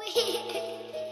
Oui.